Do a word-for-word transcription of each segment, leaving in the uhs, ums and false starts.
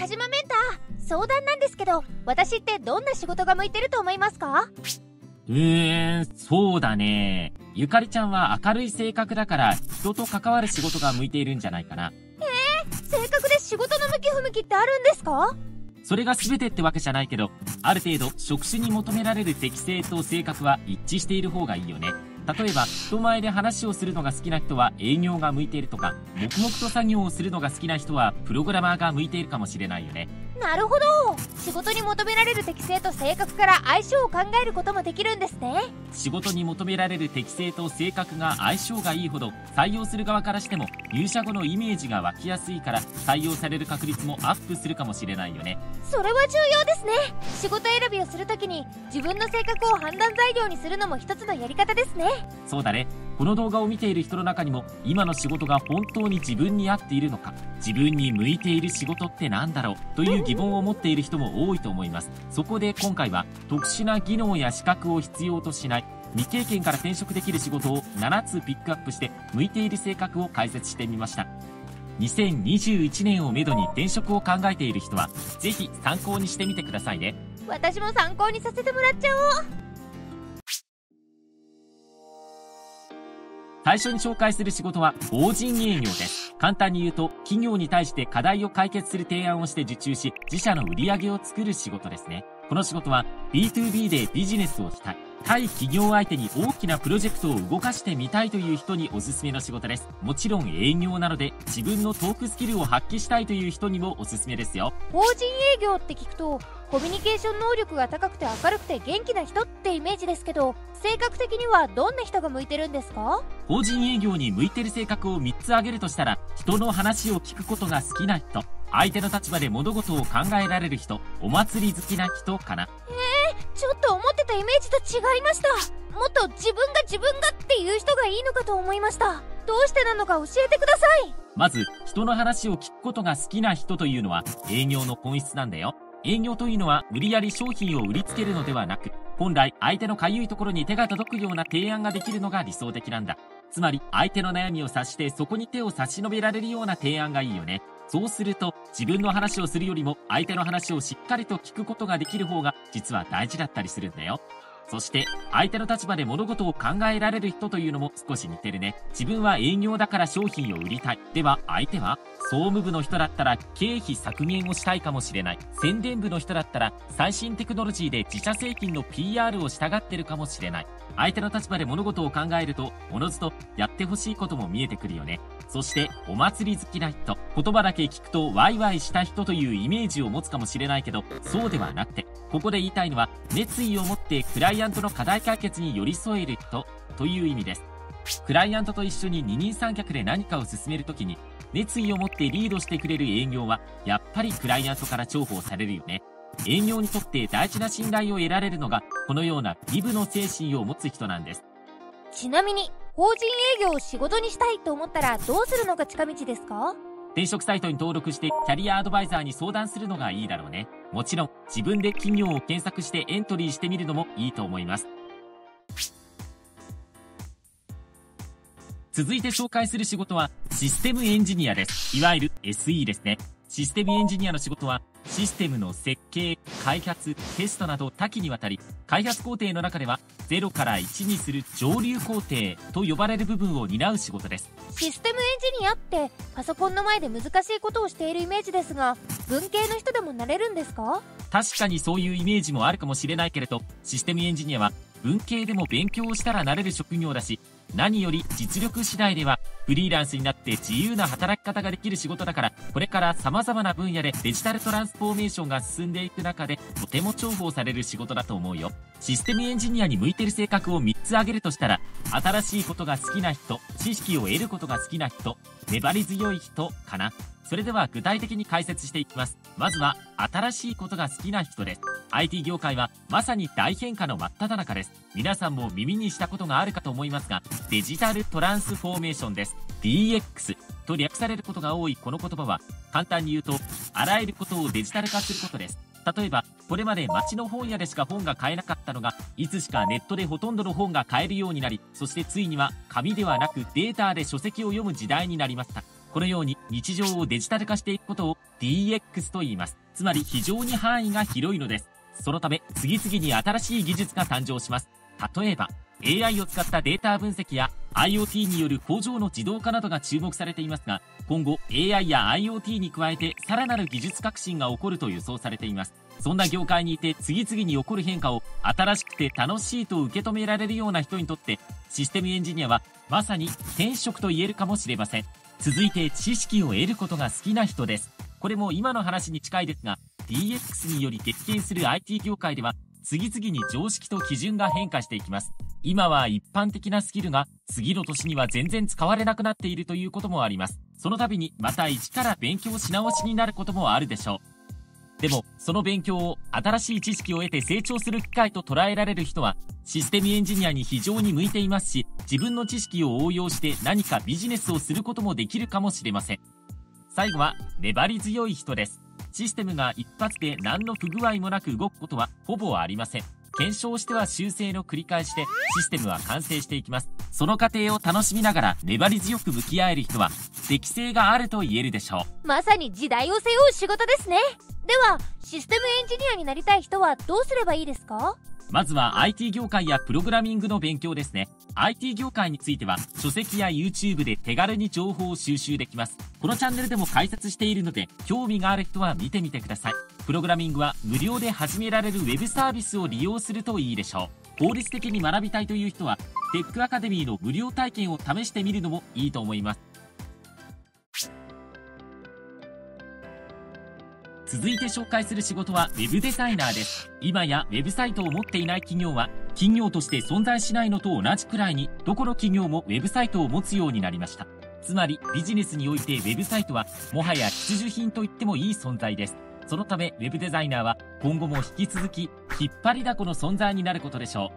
田島メンター、相談なんですけど、私ってどんな仕事が向いてると思いますか？うーん、そうだね。ゆかりちゃんは明るい性格だから、人と関わる仕事が向いているんじゃないかな。えー、性格で仕事の向き不向きってあるんですか？それが全てってわけじゃないけど、ある程度職種に求められる適性と性格は一致している方がいいよね。例えば、人前で話をするのが好きな人は営業が向いているとか、黙々と作業をするのが好きな人はプログラマーが向いているかもしれないよね。なるほど。仕事に求められる適性と性格から相性を考えることもできるんですね。仕事に求められる適性と性格が相性がいいほど、採用する側からしても入社後のイメージが湧きやすいから、採用される確率もアップするかもしれないよね。それは重要ですね。仕事選びをするときに自分の性格を判断材料にするのも一つのやり方ですね。そうだね。この動画を見ている人の中にも、今の仕事が本当に自分に合っているのか、自分に向いている仕事ってなんだろうという疑問を持っている人も多いと思います。そこで今回は、特殊な技能や資格を必要としない未経験から転職できる仕事をななつピックアップして、向いている性格を解説してみました。にせんにじゅういちねんをめどに転職を考えている人は、ぜひ参考にしてみてくださいね。私も参考にさせてもらっちゃおう。最初に紹介する仕事は法人営業です。簡単に言うと、企業に対して課題を解決する提案をして受注し、自社の売り上げを作る仕事ですね。この仕事は ビーツービー でビジネスをしたい、対企業相手に大きなプロジェクトを動かしてみたいという人におすすめの仕事です。もちろん営業なので、自分のトークスキルを発揮したいという人にもおすすめですよ。法人営業って聞くと、コミュニケーション能力が高くて明るくて元気な人ってイメージですけど、性格的にはどんな人が向いてるんですか？法人営業に向いてる性格をみっつ挙げるとしたら、人の話を聞くことが好きな人、相手の立場で物事を考えられる人、お祭り好きな人かな。えー、ちょっと思ってたイメージと違いました。もっと自分が自分がっていう人がいいのかと思いました。どうしてなのか教えてください。まず、人の話を聞くことが好きな人というのは営業の本質なんだよ。営業というのは無理やり商品を売りつけるのではなく、本来相手のかゆいところに手が届くような提案ができるのが理想的なんだ。つまり、相手の悩みを察してそこに手を差し伸べられるような提案がいいよね。そうすると、自分の話をするよりも相手の話をしっかりと聞くことができる方が実は大事だったりするんだよ。そして、相手の立場で物事を考えられる人というのも少し似てるね。自分は営業だから商品を売りたい。では相手は？総務部の人だったら経費削減をしたいかもしれない。宣伝部の人だったら最新テクノロジーで自社製品の ピーアール をしたがってるかもしれない。相手の立場で物事を考えると、おのずとやってほしいことも見えてくるよね。そして、お祭り好きな人。言葉だけ聞くとワイワイした人というイメージを持つかもしれないけど、そうではなくて、ここで言いたいのは、熱意を持ってクライアントの課題解決に寄り添える人という意味です。クライアントと一緒に二人三脚で何かを進めるときに、熱意を持ってリードしてくれる営業は、やっぱりクライアントから重宝されるよね。営業にとって大事な信頼を得られるのが、このようなギブの精神を持つ人なんです。ちなみに、法人営業を仕事にしたいと思ったらどうするのが近道ですか？転職サイトに登録してキャリアアドバイザーに相談するのがいいだろうね。もちろん自分で企業を検索してエントリーしてみるのもいいと思います。続いて紹介する仕事はシステムエンジニアです。いわゆる エスイー ですね。システムエンジニアの仕事は、システムの設計、開発、テストなど多岐にわたり、開発工程の中ではゼロからいちにする上流工程と呼ばれる部分を担う仕事です。システムエンジニアってパソコンの前で難しいことをしているイメージですが、文系の人でもなれるんですか？確かにそういうイメージもあるかもしれないけれど、システムエンジニアは文系でも勉強したらなれる職業だし、何より実力次第ではフリーランスになって自由な働き方ができる仕事だから、これから様々な分野でデジタルトランスフォーメーションが進んでいく中で、とても重宝される仕事だと思うよ。システムエンジニアに向いてる性格をみっつ挙げるとしたら、新しいことが好きな人、知識を得ることが好きな人、粘り強い人かな。それでは具体的に解説していきます。まずは新しいことが好きな人です。アイティー 業界はまさに大変化の真っ只中です。皆さんも耳にしたことがあるかと思いますが、デジタルトランスフォーメーションです。ディーエックス と略されることが多いこの言葉は、簡単に言うと、あらゆることをデジタル化することです。例えば、これまで街の本屋でしか本が買えなかったのが、いつしかネットでほとんどの本が買えるようになり、そしてついには紙ではなくデータで書籍を読む時代になりました。このように日常をデジタル化していくことを ディーエックス と言います。つまり非常に範囲が広いのです。そのため次々に新しい技術が誕生します。例えば エーアイ を使ったデータ分析や IoT による工場の自動化などが注目されていますが、今後 エーアイ や IoT に加えてさらなる技術革新が起こると予想されています。そんな業界にいて次々に起こる変化を新しくて楽しいと受け止められるような人にとってシステムエンジニアはまさに天職と言えるかもしれません。続いて知識を得ることが好きな人です。これも今の話に近いですが、 ディーエックス により激減する アイティー 業界では次々に常識と基準が変化していきます。今は一般的なスキルが次の年には全然使われなくなっているということもあります。その度にまた一から勉強し直しになることもあるでしょう。でもその勉強を新しい知識を得て成長する機会と捉えられる人はシステムエンジニアに非常に向いていますし、自分の知識を応用して何かビジネスをすることもできるかもしれません。最後は粘り強い人です。システムが一発で何の不具合もなく動くことはほぼありません。検証しては修正の繰り返しでシステムは完成していきます。その過程を楽しみながら粘り強く向き合える人は適性があると言えるでしょう。まさに時代を背負う仕事ですね。ではシステムエンジニアになりたい人はどうすればいいですか？まずは アイティー 業界やプログラミングの勉強ですね。 アイティー 業界については書籍や YouTube で手軽に情報を収集できます。このチャンネルでも解説しているので興味がある人は見てみてください。プログラミングは無料で始められるウェブサービスを利用するといいでしょう。効率的に学びたいという人はテックアカデミーの無料体験を試してみるのもいいと思います。続いて紹介する仕事はウェブデザイナーです。今やウェブサイトを持っていない企業は企業として存在しないのと同じくらいに、どこの企業もウェブサイトを持つようになりました。つまりビジネスにおいてウェブサイトはもはや必需品と言ってもいい存在です。そのためウェブデザイナーは今後も引き続き引っ張りだこの存在になることでしょ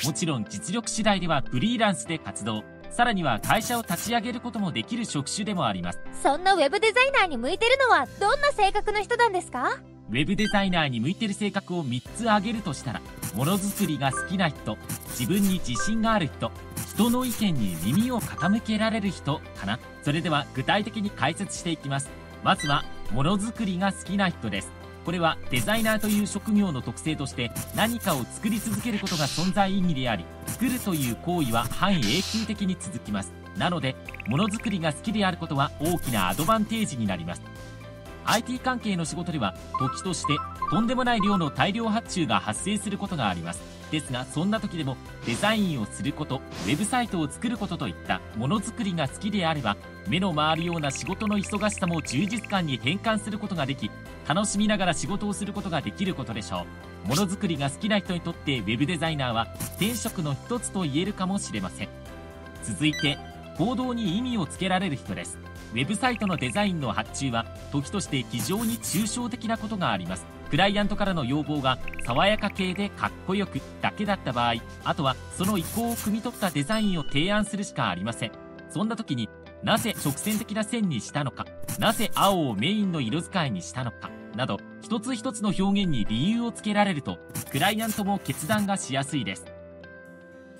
う。もちろん実力次第ではフリーランスで活動。さらには会社を立ち上げることもできる職種でもあります。そんなウェブデザイナーに向いてるのはどんな性格の人なんですか？ウェブデザイナーに向いてる性格をみっつ挙げるとしたら、ものづくりが好きな人、自分に自信がある人、人の意見に耳を傾けられる人かな。それでは具体的に解説していきます。まずはものづくりが好きな人です。これはデザイナーという職業の特性として、何かを作り続けることが存在意義であり、作るという行為は半永久的に続きます。なのでものづくりが好きであることは大きなアドバンテージになります。 アイティー 関係の仕事では時としてとんでもない量の大量発注が発生することがあります。ですがそんな時でもデザインをすること、ウェブサイトを作ることといったものづくりが好きであれば、目の回るような仕事の忙しさも充実感に変換することができ、楽しみながら仕事をすることができることでしょう。ものづくりが好きな人にとってウェブデザイナーは天職の一つと言えるかもしれません。続いて行動に意味をつけられる人です。ウェブサイトのデザインの発注は時として非常に抽象的なことがあります。クライアントからの要望が爽やか系でかっこよくだけだった場合、あとはその意向を汲み取ったデザインを提案するしかありません。そんな時になぜ直線的な線にしたのか、なぜ青をメインの色使いにしたのかなど、一つ一つの表現に理由をつけられるとクライアントも決断がしやすいです。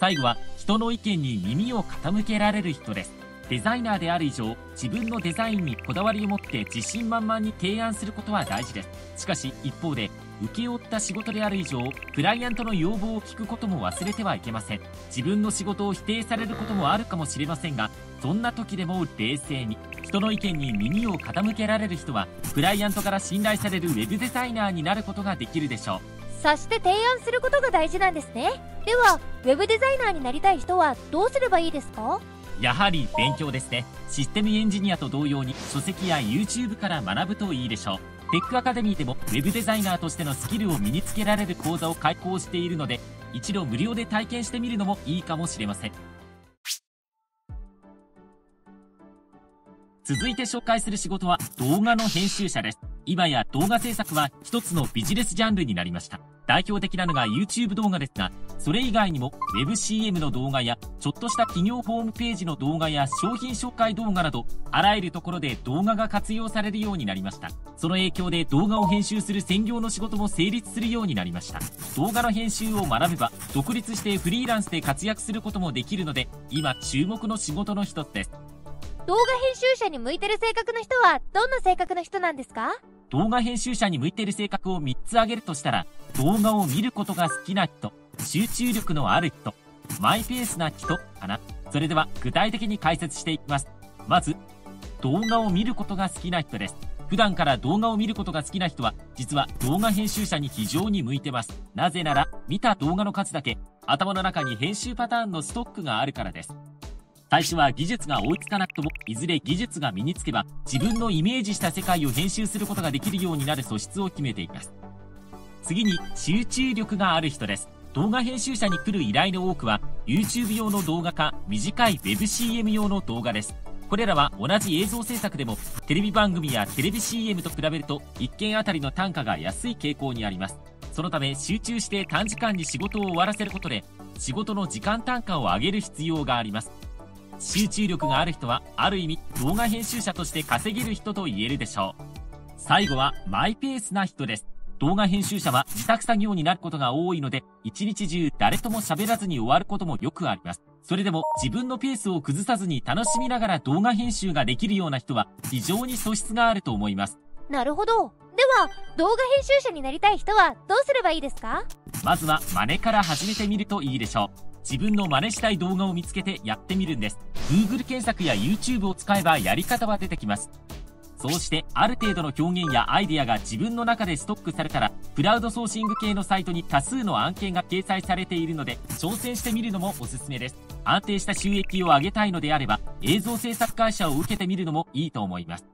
最後は人の意見に耳を傾けられる人です。デザイナーである以上、自分のデザインにこだわりを持って自信満々に提案することは大事です。しかし一方で請け負った仕事である以上、クライアントの要望を聞くことも忘れてはいけません。自分の仕事を否定されることもあるかもしれませんが、そんな時でも冷静に人の意見に耳を傾けられる人はクライアントから信頼されるウェブデザイナーになることができるでしょう。そして提案することが大事なんですね。ではウェブデザイナーになりたい人はどうすればいいですか？やはり勉強ですね。システムエンジニアと同様に書籍や YouTube から学ぶといいでしょう。テックアカデミーでもウェブデザイナーとしてのスキルを身につけられる講座を開講しているので、一度無料で体験してみるのもいいかもしれません。続いて紹介する仕事は動画の編集者です。今や動画制作は一つのビジネスジャンルになりました。代表的なのが YouTube 動画ですが、それ以外にも ウェブシーエム の動画やちょっとした企業ホームページの動画や商品紹介動画など、あらゆるところで動画が活用されるようになりました。その影響で動画を編集する専業の仕事も成立するようになりました。動画の編集を学べば独立してフリーランスで活躍することもできるので、今注目の仕事の一つです。動画編集者に向いてる性格の人はどんな性格の人なんですか？動画編集者に向いてる性格をみっつ挙げるとしたら、動画を見ることが好きな人、集中力のある人、マイペースな人かな。それでは具体的に解説していきます。まず、動画を見ることが好きな人です。普段から動画を見ることが好きな人は、実は動画編集者に非常に向いてます。なぜなら、見た動画の数だけ、頭の中に編集パターンのストックがあるからです。最初は技術が追いつかなくとも、いずれ技術が身につけば、自分のイメージした世界を編集することができるようになる素質を秘めています。次に、集中力がある人です。動画編集者に来る依頼の多くは、YouTube 用の動画か、短い ウェブシーエム 用の動画です。これらは同じ映像制作でも、テレビ番組やテレビ シーエム と比べると、いっけんあたりの単価が安い傾向にあります。そのため、集中して短時間に仕事を終わらせることで、仕事の時間単価を上げる必要があります。集中力がある人は、ある意味動画編集者として稼げる人と言えるでしょう。最後はマイペースな人です。動画編集者は自宅作業になることが多いので、一日中誰とも喋らずに終わることもよくあります。それでも自分のペースを崩さずに楽しみながら動画編集ができるような人は非常に素質があると思います。なるほど。では、動画編集者になりたい人はどうすればいいですか？まずは真似から始めてみるといいでしょう。自分の真似したい動画を見つけてやってみるんです。Google 検索や YouTube を使えばやり方は出てきます。そうしてある程度の表現やアイディアが自分の中でストックされたら、クラウドソーシング系のサイトに多数の案件が掲載されているので、挑戦してみるのもおすすめです。安定した収益を上げたいのであれば、映像制作会社を受けてみるのもいいと思います。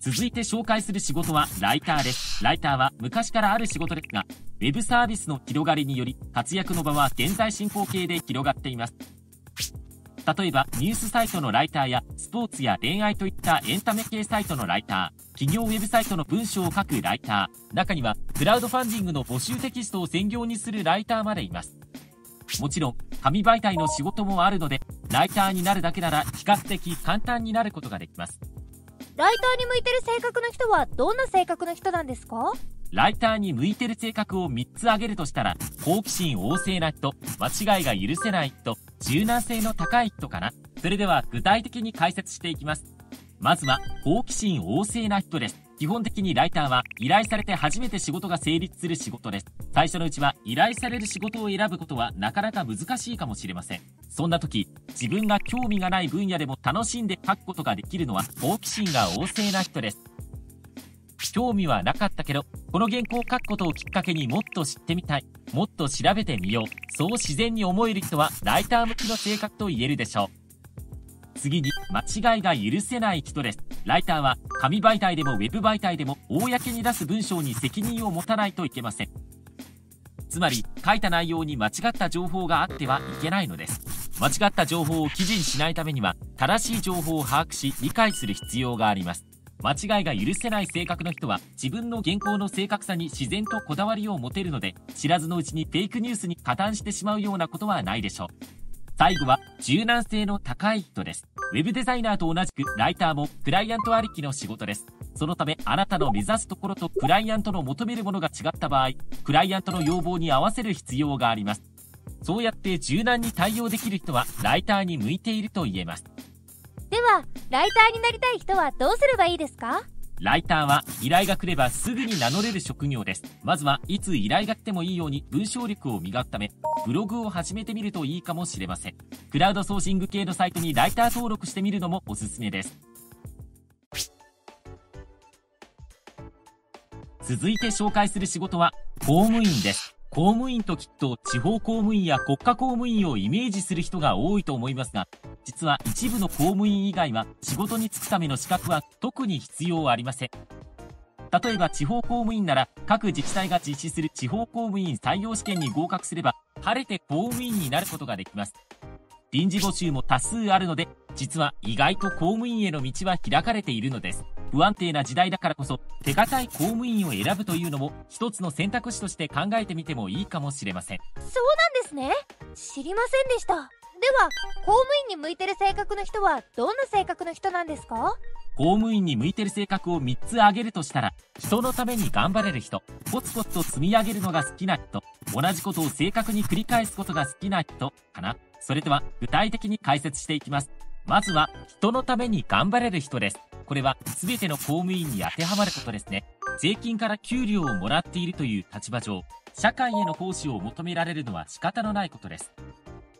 続いて紹介する仕事はライターです。ライターは昔からある仕事ですが、ウェブサービスの広がりにより、活躍の場は現在進行形で広がっています。例えば、ニュースサイトのライターや、スポーツや恋愛といったエンタメ系サイトのライター、企業ウェブサイトの文章を書くライター、中には、クラウドファンディングの募集テキストを専業にするライターまでいます。もちろん、紙媒体の仕事もあるので、ライターになるだけなら比較的簡単になることができます。ライターに向いてる性格の人はどんな性格の人なんですか？ライターに向いてる性格をみっつ挙げるとしたら、好奇心旺盛な人、間違いが許せない人、柔軟性の高い人かな。それでは具体的に解説していきます。まずは、好奇心旺盛な人です。基本的にライターは依頼されて初めて仕事が成立する仕事です。最初のうちは依頼される仕事を選ぶことはなかなか難しいかもしれません。そんな時、自分が興味がない分野でも楽しんで書くことができるのは好奇心が旺盛な人です。興味はなかったけど、この原稿を書くことをきっかけにもっと知ってみたい、もっと調べてみよう、そう自然に思える人はライター向きの性格と言えるでしょう。次に、間違いが許せない人です。ライターは、紙媒体でもウェブ媒体でも、公に出す文章に責任を持たないといけません。つまり、書いた内容に間違った情報があってはいけないのです。間違った情報を記事にしないためには、正しい情報を把握し、理解する必要があります。間違いが許せない性格の人は、自分の原稿の正確さに自然とこだわりを持てるので、知らずのうちにフェイクニュースに加担してしまうようなことはないでしょう。最後は、柔軟性の高い人です。ウェブデザイナーと同じく、ライターもクライアントありきの仕事です。そのため、あなたの目指すところとクライアントの求めるものが違った場合、クライアントの要望に合わせる必要があります。そうやって柔軟に対応できる人は、ライターに向いていると言えます。では、ライターになりたい人はどうすればいいですか？ライターは依頼が来ればすぐに名乗れる職業です。まずはいつ依頼が来てもいいように文章力を磨くため、ブログを始めてみるといいかもしれません。クラウドソーシング系のサイトにライター登録してみるのもおすすめです。続いて紹介する仕事は公務員です。公務員と聞くと地方公務員や国家公務員をイメージする人が多いと思いますが、実は一部の公務員以外は仕事に就くための資格は特に必要ありません。例えば地方公務員なら各自治体が実施する地方公務員採用試験に合格すれば晴れて公務員になることができます。臨時募集も多数あるので、実は意外と公務員への道は開かれているのです。不安定な時代だからこそ、手堅い公務員を選ぶというのも一つの選択肢として考えてみてもいいかもしれません。そうなんですね。知りませんでした。では、公務員に向いてる性格の人はどんな性格の人なんですか？公務員に向いてる性格をみっつ挙げるとしたら、人のために頑張れる人、コツコツと積み上げるのが好きな人、同じことを正確に繰り返すことが好きな人かな。それでは具体的に解説していきます。まずは、人のために頑張れる人です。これは全ての公務員に当てはまることですね。税金から給料をもらっているという立場上、社会への奉仕を求められるのは仕方のないことです。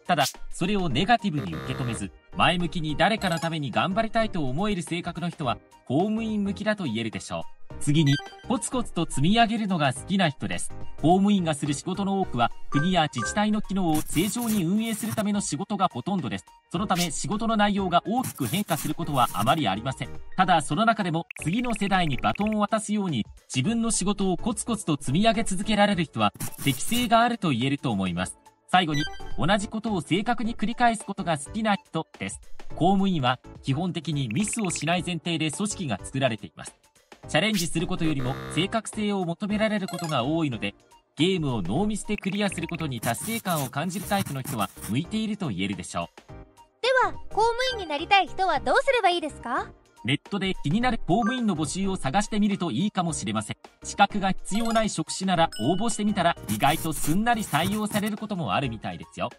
ただ、それをネガティブに受け止めず、前向きに誰かのために頑張りたいと思える性格の人は、公務員向きだと言えるでしょう。次に、コツコツと積み上げるのが好きな人です。公務員がする仕事の多くは、国や自治体の機能を正常に運営するための仕事がほとんどです。そのため、仕事の内容が大きく変化することはあまりありません。ただ、その中でも、次の世代にバトンを渡すように、自分の仕事をコツコツと積み上げ続けられる人は、適性があると言えると思います。最後に、同じことを正確に繰り返すことが好きな人です。公務員は、基本的にミスをしない前提で組織が作られています。チャレンジすることよりも正確性を求められることが多いので、ゲームをノーミスでクリアすることに達成感を感じるタイプの人は向いていると言えるでしょう。では、公務員になりたい人はどうすればいいですか？ネットで気になる公務員の募集を探してみるといいかもしれません。資格が必要ない職種なら応募してみたら意外とすんなり採用されることもあるみたいですよ。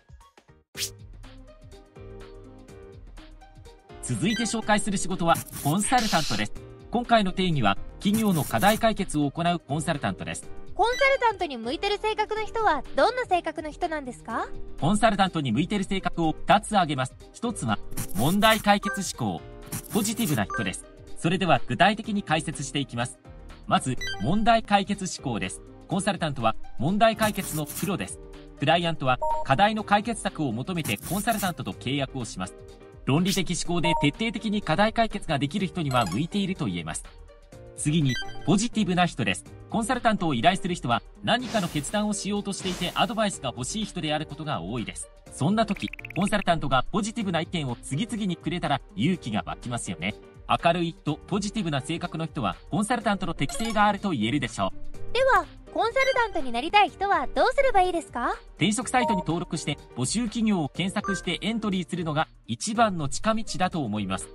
続いて紹介する仕事はコンサルタントです。今回の定義は企業の課題解決を行うコンサルタントです。コンサルタントに向いてる性格の人はどんな性格の人なんですか？コンサルタントに向いてる性格をふたつ挙げます。ひとつは問題解決志向、ポジティブな人です。それでは具体的に解説していきます。まず、問題解決志向です。コンサルタントは問題解決のプロです。クライアントは課題の解決策を求めてコンサルタントと契約をします。論理的思考で徹底的に課題解決ができる人には向いていると言えます。次に、ポジティブな人です。コンサルタントを依頼する人は何かの決断をしようとしていてアドバイスが欲しい人であることが多いです。そんな時、コンサルタントがポジティブな意見を次々にくれたら勇気が湧きますよね。明るい人、ポジティブな性格の人はコンサルタントの適性があると言えるでしょう。では、コンサルタントになりたい人はどうすればいいですか？転職サイトに登録して募集企業を検索してエントリーするのが一番の近道だと思います。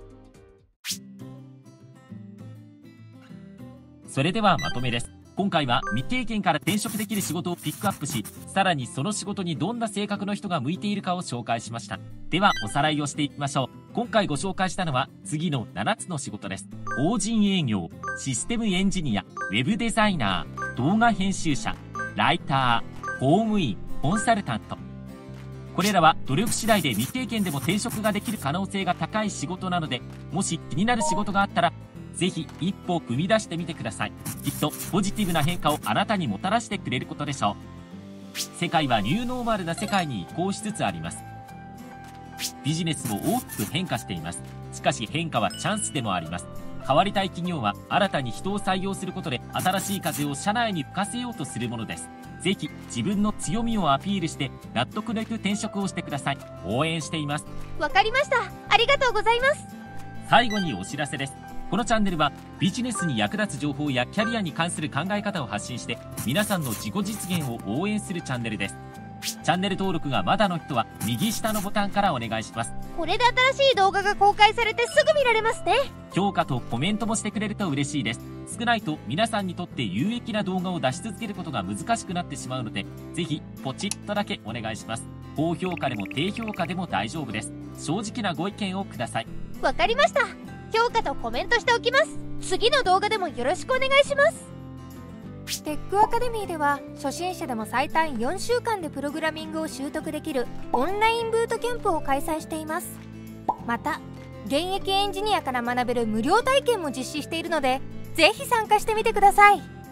それではまとめです。今回は未経験から転職できる仕事をピックアップし、さらにその仕事にどんな性格の人が向いているかを紹介しました。ではおさらいをしていきましょう。今回ご紹介したのは次のななつの仕事です。法人営業、システムエンジニア、ウェブデザイナー、動画編集者、ライター、公務員、コンサルタント。これらは努力次第で未経験でも転職ができる可能性が高い仕事なので、もし気になる仕事があったら、ぜひ一歩踏み出してみてください。きっとポジティブな変化をあなたにもたらしてくれることでしょう。世界はニューノーマルな世界に移行しつつあります。ビジネスも大きく変化しています。しかし変化はチャンスでもあります。変わりたい企業は新たに人を採用することで新しい風を社内に吹かせようとするものです。ぜひ自分の強みをアピールして納得のいく転職をしてください。応援しています。わかりました。ありがとうございます。最後にお知らせです。このチャンネルはビジネスに役立つ情報やキャリアに関する考え方を発信して皆さんの自己実現を応援するチャンネルです。チャンネル登録がまだの人は右下のボタンからお願いします。これで新しい動画が公開されてすぐ見られますね。評価とコメントもしてくれると嬉しいです。少ないと皆さんにとって有益な動画を出し続けることが難しくなってしまうので、ぜひポチッとだけお願いします。高評価でも低評価でも大丈夫です。正直なご意見をください。わかりました。評価とコメントしておきます。次の動画でもよろしくお願いします。テックアカデミーでは初心者でも最短よんしゅうかんでプログラミングを習得できるオンラインブートキャンプを開催しています。また現役エンジニアから学べる無料体験も実施しているので、ぜひ参加してみてください。